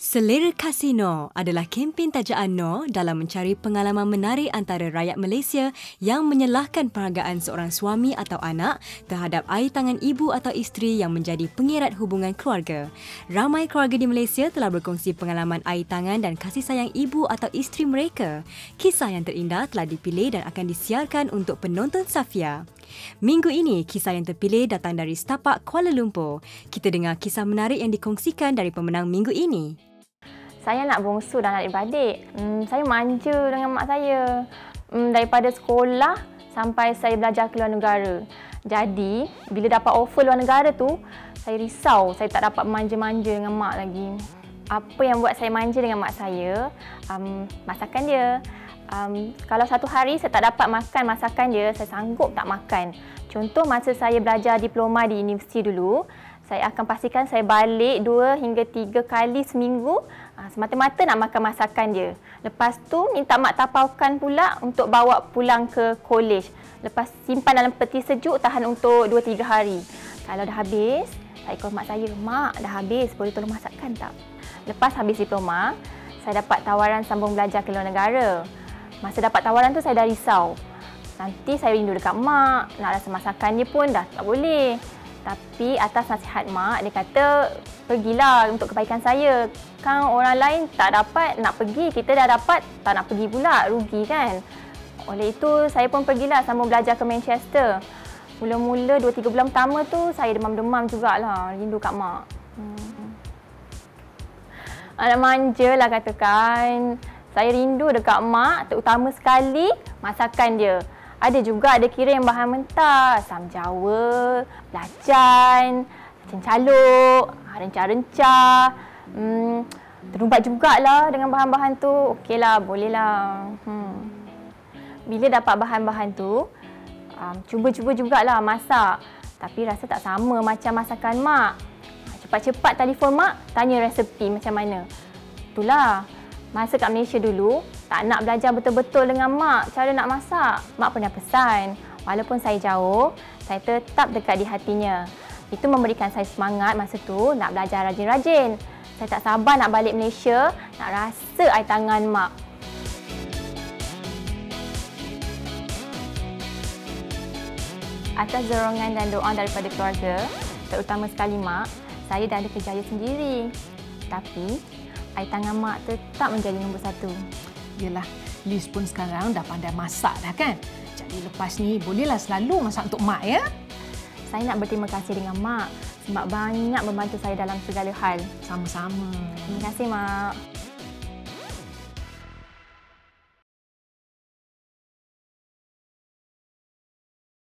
Selera Kasino adalah kempen tajaan Noor dalam mencari pengalaman menarik antara rakyat Malaysia yang menyalahkan perhargaan seorang suami atau anak terhadap air tangan ibu atau isteri yang menjadi pengerat hubungan keluarga. Ramai keluarga di Malaysia telah berkongsi pengalaman air tangan dan kasih sayang ibu atau isteri mereka. Kisah yang terindah telah dipilih dan akan disiarkan untuk penonton Safia. Minggu ini, kisah yang terpilih datang dari Setapak, Kuala Lumpur. Kita dengar kisah menarik yang dikongsikan dari pemenang minggu ini. Saya anak bongsu dan adik-beradik. Saya manja dengan mak saya. Daripada sekolah sampai saya belajar ke luar negara. Jadi, bila dapat offer luar negara tu, saya risau. Saya tak dapat manja-manja dengan mak lagi. Apa yang buat saya manja dengan mak saya? Masakan dia. Kalau satu hari saya tak dapat makan masakan dia, saya sanggup tak makan. Contoh, masa saya belajar diploma di universiti dulu, saya akan pastikan saya balik 2 hingga 3 kali seminggu semata-mata nak makan masakan dia. Lepas tu minta mak tapaukan pula untuk bawa pulang ke kolej. Lepas simpan dalam peti sejuk, tahan untuk 2-3 hari. Kalau dah habis, saya call mak saya, "Mak, dah habis, boleh tolong masakkan tak?" Lepas habis diploma, saya dapat tawaran sambung belajar ke luar negara. Masa dapat tawaran tu saya dah risau. Nanti saya rindu dekat mak, nak rasa masakan dia pun dah tak boleh. Tapi atas nasihat mak, dia kata, "Pergilah untuk kebaikan saya. Kan orang lain tak dapat nak pergi, kita dah dapat tak nak pergi pula, rugi kan." Oleh itu, saya pun pergilah sambung belajar ke Manchester. Mula-mula 2-3 bulan pertama tu, saya demam-demam jugalah, rindu kat mak. Anak manja lah katakan. Saya rindu dekat mak, terutama sekali masakan dia. Ada juga ada kira yang bahan mentah, sam Jawa, belacan, cencaluk, rencah-rencah. Terumbat jugalah dengan bahan-bahan tu. Okeylah, bolehlah. Bila dapat bahan-bahan tu, cuba-cuba jugalah masak. Tapi rasa tak sama macam masakan mak. Cepat-cepat telefon mak, tanya resepi macam mana. Itulah. Masa kat Malaysia dulu, tak nak belajar betul-betul dengan mak cara nak masak. Mak pernah pesan, walaupun saya jauh, saya tetap dekat di hatinya. Itu memberikan saya semangat masa tu nak belajar rajin-rajin. Saya tak sabar nak balik Malaysia, nak rasa air tangan mak. Atas dorongan dan doa daripada keluarga, terutama sekali mak, saya dah ada kerjaya sendiri. Tapi air tangan mak tetap menjadi nombor 1. Yelah, Liz pun sekarang dah pandai masak dah kan? Jadi lepas ni bolehlah selalu masak untuk mak ya? Saya nak berterima kasih dengan mak sebab banyak membantu saya dalam segala hal. Sama-sama. Terima kasih mak.